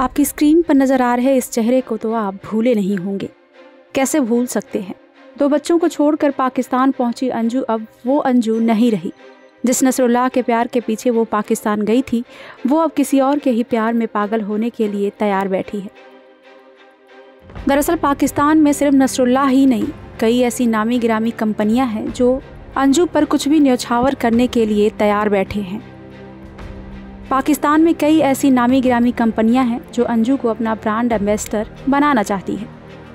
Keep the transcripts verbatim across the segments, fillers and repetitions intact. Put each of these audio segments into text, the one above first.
आपकी स्क्रीन पर नज़र आ रहे इस चेहरे को तो आप भूले नहीं होंगे, कैसे भूल सकते हैं। दो बच्चों को छोड़कर पाकिस्तान पहुंची अंजू अब वो अंजू नहीं रही। जिस नसरुल्लाह के प्यार के पीछे वो पाकिस्तान गई थी, वो अब किसी और के ही प्यार में पागल होने के लिए तैयार बैठी है। दरअसल पाकिस्तान में सिर्फ नसरुल्लाह ही नहीं, कई ऐसी नामी गिरामी कंपनियां हैं जो अंजू पर कुछ भी न्योछावर करने के लिए तैयार बैठे हैं। पाकिस्तान में कई ऐसी नामी गिरामी कंपनियां हैं जो अंजू को अपना ब्रांड एम्बेसडर बनाना चाहती है।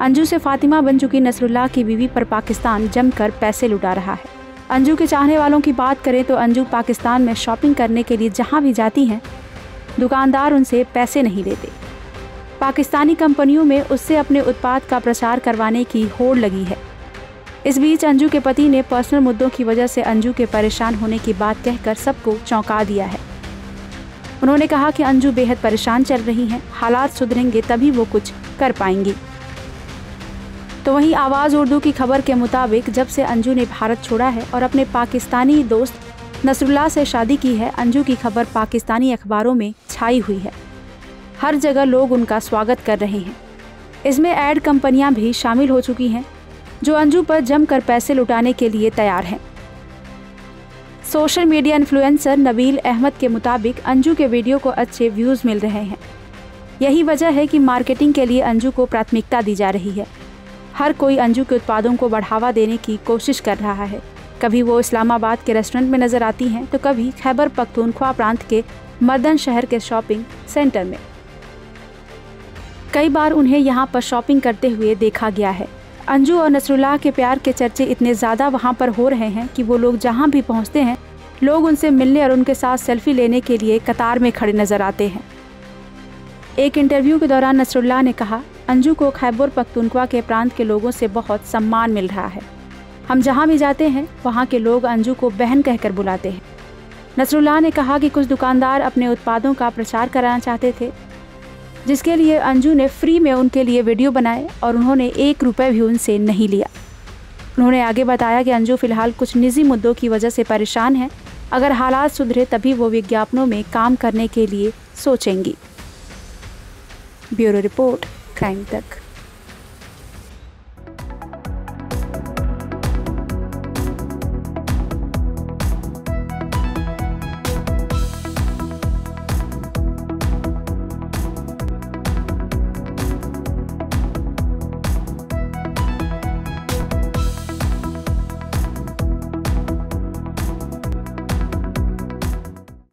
अंजू से फातिमा बन चुकी नसरुल्लाह की बीवी पर पाकिस्तान जमकर पैसे लुटा रहा है। अंजू के चाहने वालों की बात करें तो अंजू पाकिस्तान में शॉपिंग करने के लिए जहां भी जाती हैं, दुकानदार उनसे पैसे नहीं लेते। पाकिस्तानी कंपनियों में उससे अपने उत्पाद का प्रचार करवाने की होड़ लगी है। इस बीच अंजू के पति ने पर्सनल मुद्दों की वजह से अंजू के परेशान होने की बात कहकर सबको चौंका दिया है। उन्होंने कहा कि अंजू बेहद परेशान चल रही हैं, हालात सुधरेंगे तभी वो कुछ कर पाएंगी। तो वहीं आवाज़ उर्दू की खबर के मुताबिक जब से अंजू ने भारत छोड़ा है और अपने पाकिस्तानी दोस्त नसरुल्लाह से शादी की है, अंजू की खबर पाकिस्तानी अखबारों में छाई हुई है। हर जगह लोग उनका स्वागत कर रहे हैं। इसमें ऐड कंपनियां भी शामिल हो चुकी हैं जो अंजू पर जमकर पैसे लुटाने के लिए तैयार हैं। Social media influencer Naveel Ahmad के मुताबिक अंजू के वीडियो को अच्छे व्यूज़ मिल रहे हैं। यही वजह है कि मार्केटिंग के लिए अंजू को प्राथमिकता दी जा रही है। हर कोई अंजू के उत्पादों को बढ़ावा देने की कोशिश कर रहा है। कभी वो इस्लामाबाद के रेस्टोरेंट में नज़र आती हैं तो कभी खैबर पख्तूनख्वा प्रांत के मर्दन शहर के शॉपिंग सेंटर में। कई बार उन्हें यहाँ पर शॉपिंग करते हुए देखा गया है। अंजू और नसरुल्लाह के प्यार के चर्चे इतने ज़्यादा वहाँ पर हो रहे हैं कि वो लोग जहाँ भी पहुँचते हैं, लोग उनसे मिलने और उनके साथ सेल्फी लेने के लिए कतार में खड़े नज़र आते हैं। एक इंटरव्यू के दौरान नसरुल्लाह ने कहा, अंजू को खैबर पख्तूनख्वा के प्रांत के लोगों से बहुत सम्मान मिल रहा है। हम जहाँ भी जाते हैं वहाँ के लोग अंजू को बहन कहकर बुलाते हैं। नसरुल्लाह ने कहा कि कुछ दुकानदार अपने उत्पादों का प्रचार कराना चाहते थे, जिसके लिए अंजू ने फ्री में उनके लिए वीडियो बनाए और उन्होंने एक रुपये भी उनसे नहीं लिया। उन्होंने आगे बताया कि अंजू फ़िलहाल कुछ निजी मुद्दों की वजह से परेशान है। अगर हालात सुधरे तभी वो विज्ञापनों में काम करने के लिए सोचेंगी। ब्यूरो रिपोर्ट, क्राइम तक।